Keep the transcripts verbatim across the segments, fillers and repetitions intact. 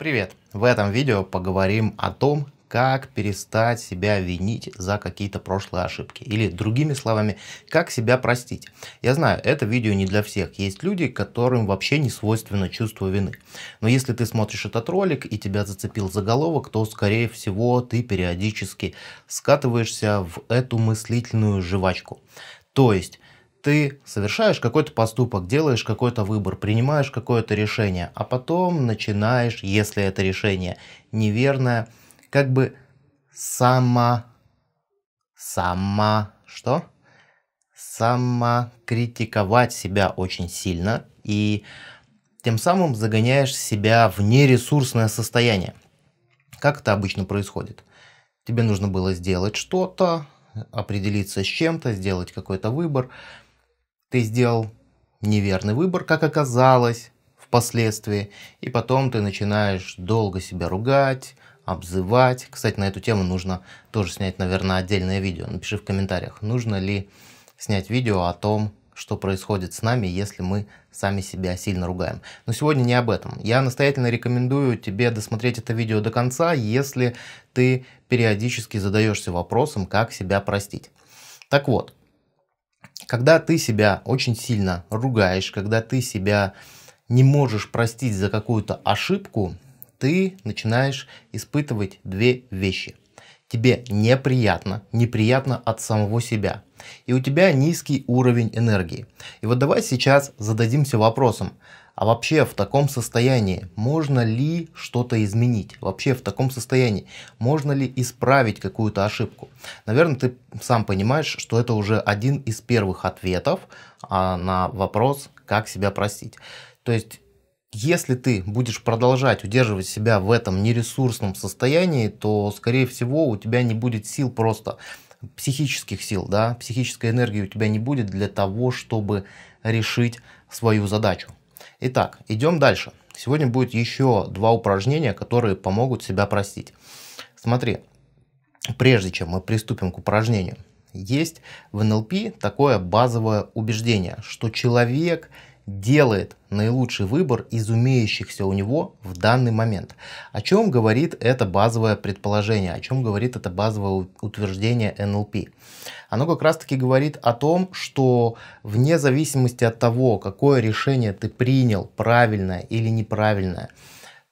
Привет! В этом видео поговорим о том, как перестать себя винить за какие-то прошлые ошибки. Или, другими словами, как себя простить. Я знаю, это видео не для всех. Есть люди, которым вообще не свойственно чувство вины. Но если ты смотришь этот ролик и тебя зацепил заголовок, то, скорее всего, ты периодически скатываешься в эту мыслительную жвачку. То есть ты совершаешь какой-то поступок, делаешь какой-то выбор, принимаешь какое-то решение, а потом начинаешь, если это решение неверное, как бы само... само... что? самокритиковать себя очень сильно и тем самым загоняешь себя в нересурсное состояние. Как это обычно происходит? Тебе нужно было сделать что-то, определиться с чем-то, сделать какой-то выбор. Ты сделал неверный выбор, как оказалось впоследствии, и потом ты начинаешь долго себя ругать, обзывать. Кстати, на эту тему нужно тоже снять, наверное, отдельное видео. Напиши в комментариях, нужно ли снять видео о том, что происходит с нами, если мы сами себя сильно ругаем. Но сегодня не об этом. Я настоятельно рекомендую тебе досмотреть это видео до конца, если ты периодически задаешься вопросом, как себя простить. Так вот, когда ты себя очень сильно ругаешь, когда ты себя не можешь простить за какую-то ошибку, ты начинаешь испытывать две вещи. Тебе неприятно, неприятно от самого себя. И у тебя низкий уровень энергии. И вот давай сейчас зададимся вопросом, а вообще в таком состоянии можно ли что-то изменить? Вообще в таком состоянии можно ли исправить какую-то ошибку? Наверное, ты сам понимаешь, что это уже один из первых ответов на вопрос, как себя простить. То есть, если ты будешь продолжать удерживать себя в этом нересурсном состоянии, то, скорее всего, у тебя не будет сил просто, психических сил, да, психической энергии у тебя не будет для того, чтобы решить свою задачу. Итак, идем дальше. Сегодня будет еще два упражнения, которые помогут себя простить. Смотри, прежде чем мы приступим к упражнению, есть в эн эл пэ такое базовое убеждение, что человек делает наилучший выбор из умеющихся у него в данный момент. О чем говорит это базовое предположение, о чем говорит это базовое утверждение эн эл пэ? Оно как раз таки говорит о том, что вне зависимости от того, какое решение ты принял, правильное или неправильное,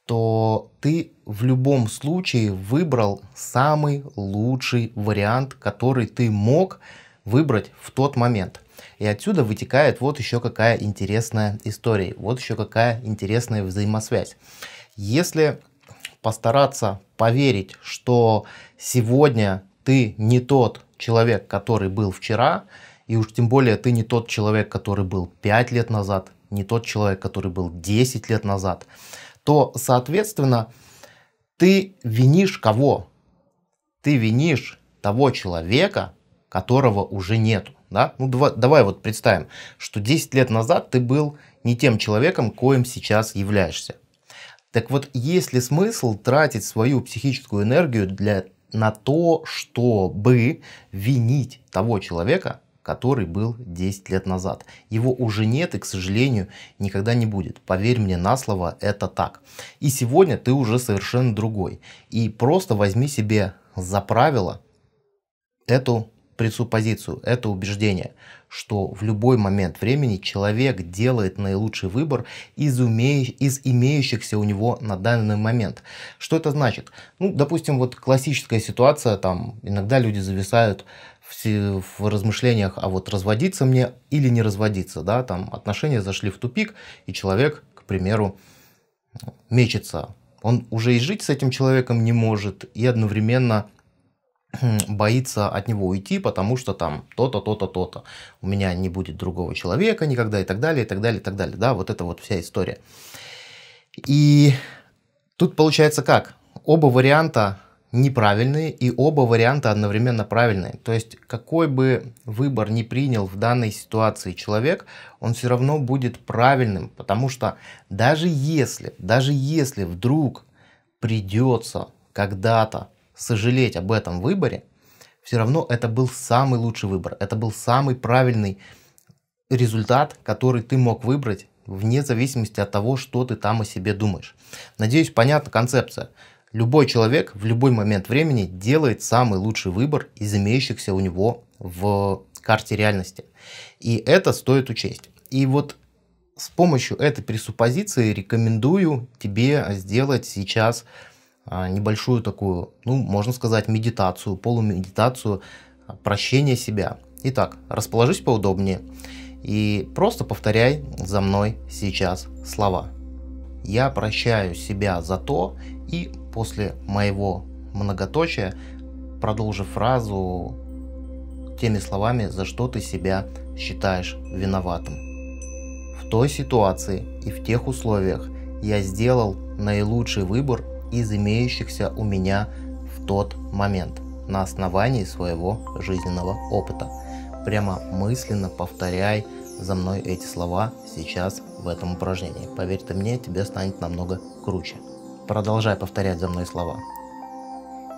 то ты в любом случае выбрал самый лучший вариант, который ты мог выбрать в тот момент. И отсюда вытекает вот еще какая интересная история, вот еще какая интересная взаимосвязь. Если постараться поверить, что сегодня ты не тот человек, который был вчера, и уж тем более ты не тот человек, который был пять лет назад, не тот человек, который был десять лет назад, то, соответственно, ты винишь кого? Ты винишь того человека, которого уже нету. Да? Ну, давай, давай вот представим, что десять лет назад ты был не тем человеком, коим сейчас являешься. Так вот, есть ли смысл тратить свою психическую энергию для, на то, чтобы винить того человека, который был десять лет назад? Его уже нет и, к сожалению, никогда не будет. Поверь мне на слово, это так. И сегодня ты уже совершенно другой. И просто возьми себе за правило эту пресуппозицию, это убеждение, что в любой момент времени человек делает наилучший выбор из, уме... из имеющихся у него на данный момент. Что это значит? Ну, допустим, вот классическая ситуация, там иногда люди зависают в, в размышлениях, а вот разводиться мне или не разводиться, да, там отношения зашли в тупик, и человек, к примеру, мечется. Он уже и жить с этим человеком не может, и одновременно боится от него уйти, потому что там то-то, то-то, то-то. У меня не будет другого человека никогда и так далее, и так далее, и так далее. Да, вот это вот вся история. И тут получается как? Оба варианта неправильные и оба варианта одновременно правильные. То есть, какой бы выбор ни принял в данной ситуации человек, он все равно будет правильным, потому что даже если, даже если вдруг придется когда-то сожалеть об этом выборе, все равно это был самый лучший выбор, это был самый правильный результат, который ты мог выбрать вне зависимости от того, что ты там о себе думаешь. Надеюсь, понятна концепция. Любой человек в любой момент времени делает самый лучший выбор из имеющихся у него в карте реальности. И это стоит учесть. И вот с помощью этой пресуппозиции рекомендую тебе сделать сейчас небольшую такую, ну, можно сказать, медитацию, полумедитацию прощения себя. Итак, расположись поудобнее и просто повторяй за мной сейчас слова. Я прощаю себя за то, и после моего многоточия продолжи фразу теми словами, за что ты себя считаешь виноватым. В той ситуации и в тех условиях я сделал наилучший выбор из имеющихся у меня в тот момент на основании своего жизненного опыта. Прямо мысленно повторяй за мной эти слова сейчас в этом упражнении. Поверьте мне, тебе станет намного круче. Продолжай повторять за мной слова.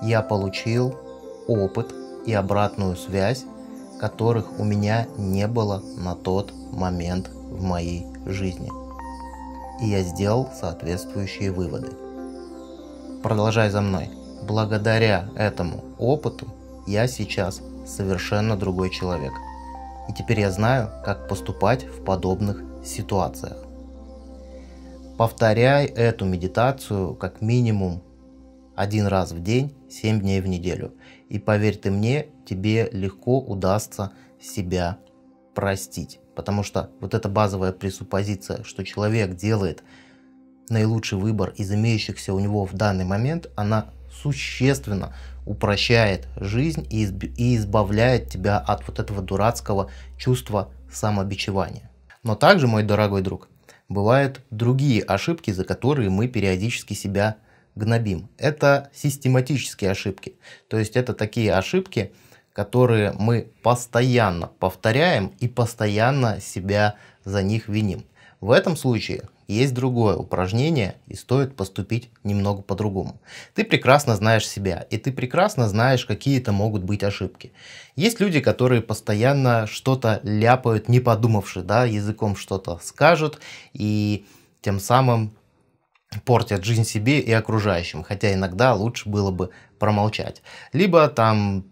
Я получил опыт и обратную связь, которых у меня не было на тот момент в моей жизни. И я сделал соответствующие выводы. Продолжай за мной. Благодаря этому опыту я сейчас совершенно другой человек. И теперь я знаю, как поступать в подобных ситуациях. Повторяй эту медитацию как минимум один раз в день, семь дней в неделю. И поверь ты мне, тебе легко удастся себя простить. Потому что вот эта базовая пресуппозиция, что человек делает наилучший выбор из имеющихся у него в данный момент, она существенно упрощает жизнь и, изб... и избавляет тебя от вот этого дурацкого чувства самобичевания. Но также, мой дорогой друг, бывают другие ошибки, за которые мы периодически себя гнобим. Это систематические ошибки. То есть это такие ошибки, которые мы постоянно повторяем и постоянно себя за них виним. В этом случае есть другое упражнение, и стоит поступить немного по-другому. Ты прекрасно знаешь себя, и ты прекрасно знаешь, какие это могут быть ошибки. Есть люди, которые постоянно что-то ляпают, не подумавши, да, языком что-то скажут, и тем самым портят жизнь себе и окружающим, хотя иногда лучше было бы промолчать. Либо там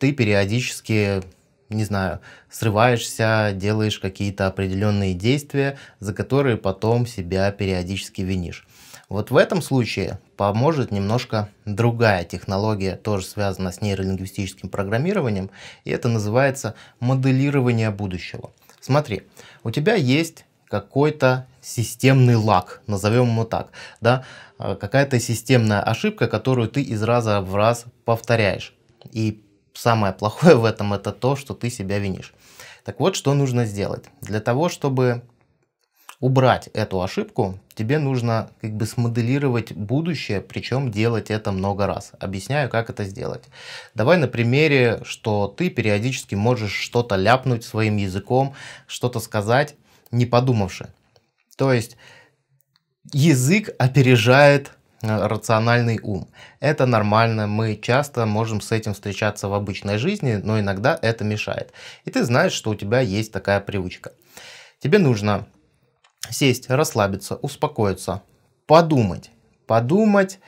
ты периодически, не знаю, срываешься, делаешь какие-то определенные действия, за которые потом себя периодически винишь. Вот в этом случае поможет немножко другая технология, тоже связана с нейролингвистическим программированием, и это называется моделирование будущего. Смотри, у тебя есть какой-то системный лаг, назовем его так, да, какая-то системная ошибка, которую ты из раза в раз повторяешь. И самое плохое в этом — это то, что ты себя винишь. Так вот, что нужно сделать. Для того, чтобы убрать эту ошибку, тебе нужно как бы смоделировать будущее, причем делать это много раз. Объясняю, как это сделать. Давай на примере, что ты периодически можешь что-то ляпнуть своим языком, что-то сказать, не подумавши. То есть язык опережает рациональный ум. Это нормально, мы часто можем с этим встречаться в обычной жизни, но иногда это мешает. И ты знаешь, что у тебя есть такая привычка. Тебе нужно сесть, расслабиться, успокоиться, подумать. Подумать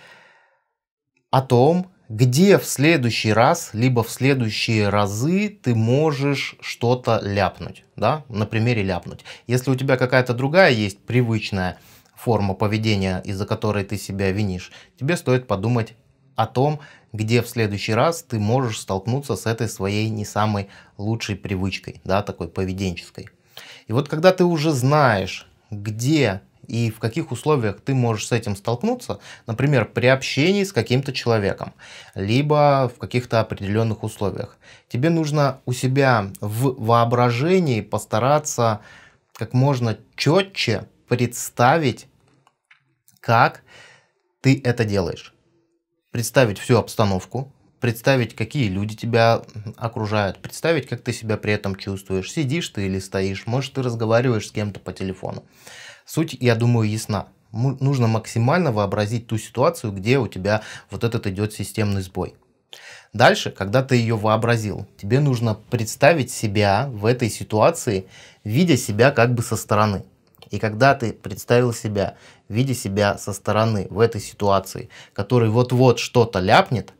о том, где в следующий раз, либо в следующие разы ты можешь что-то ляпнуть. Да? На примере ляпнуть. Если у тебя какая-то другая есть привычная форма поведения, из-за которой ты себя винишь, тебе стоит подумать о том, где в следующий раз ты можешь столкнуться с этой своей не самой лучшей привычкой, да, такой поведенческой. И вот когда ты уже знаешь, где и в каких условиях ты можешь с этим столкнуться, например, при общении с каким-то человеком, либо в каких-то определенных условиях, тебе нужно у себя в воображении постараться как можно четче представить, как ты это делаешь. Представить всю обстановку, представить, какие люди тебя окружают, представить, как ты себя при этом чувствуешь, сидишь ты или стоишь, может, ты разговариваешь с кем-то по телефону. Суть, я думаю, ясна. Нужно максимально вообразить ту ситуацию, где у тебя вот этот идет системный сбой. Дальше, когда ты ее вообразил, тебе нужно представить себя в этой ситуации, видя себя как бы со стороны. И когда ты представил себя, видя себя со стороны в этой ситуации, который вот-вот что-то ляпнет,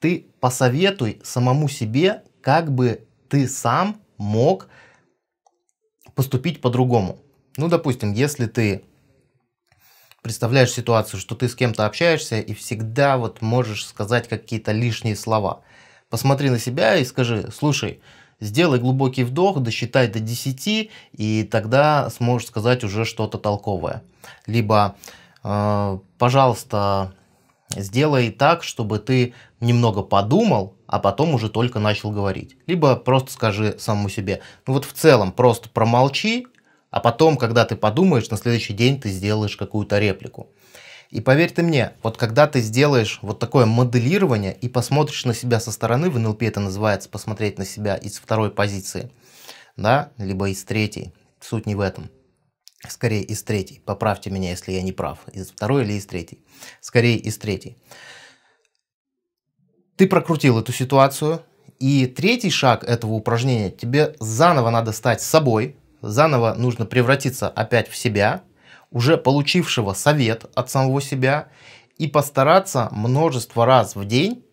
ты посоветуй самому себе, как бы ты сам мог поступить по-другому. Ну, допустим, если ты представляешь ситуацию, что ты с кем-то общаешься и всегда вот можешь сказать какие-то лишние слова, посмотри на себя и скажи: слушай, сделай глубокий вдох, досчитай до десяти, и тогда сможешь сказать уже что-то толковое. Либо, э, пожалуйста, сделай так, чтобы ты немного подумал, а потом уже только начал говорить. Либо просто скажи самому себе: ну вот в целом просто промолчи, а потом, когда ты подумаешь, на следующий день ты сделаешь какую-то реплику. И поверь ты мне, вот когда ты сделаешь вот такое моделирование и посмотришь на себя со стороны, в эн эл пэ это называется посмотреть на себя из второй позиции, да, либо из третьей, суть не в этом, скорее из третьей, поправьте меня, если я не прав, из второй или из третьей, скорее из третьей. Ты прокрутил эту ситуацию, и третий шаг этого упражнения: тебе заново надо стать собой, заново нужно превратиться опять в себя, уже получившего совет от самого себя, и постараться множество раз в день,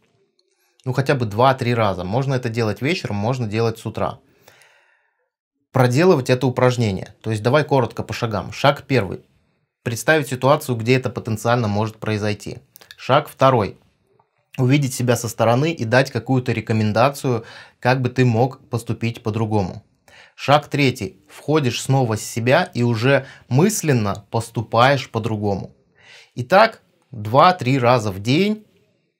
ну хотя бы два-три раза, можно это делать вечером, можно делать с утра, проделывать это упражнение. То есть давай коротко по шагам. Шаг первый. Представить ситуацию, где это потенциально может произойти. Шаг второй. Увидеть себя со стороны и дать какую-то рекомендацию, как бы ты мог поступить по-другому. Шаг третий. Входишь снова с себя и уже мысленно поступаешь по-другому. И так два-три раза в день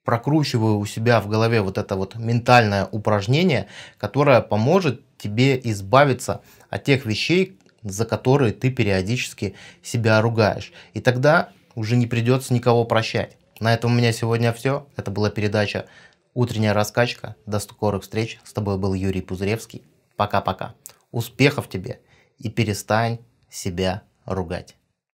прокручиваю у себя в голове вот это вот ментальное упражнение, которое поможет тебе избавиться от тех вещей, за которые ты периодически себя ругаешь. И тогда уже не придется никого прощать. На этом у меня сегодня все. Это была передача «Утренняя раскачка». До скорых встреч. С тобой был Юрий Пузыревский. Пока-пока. Успехов тебе, и перестань себя ругать.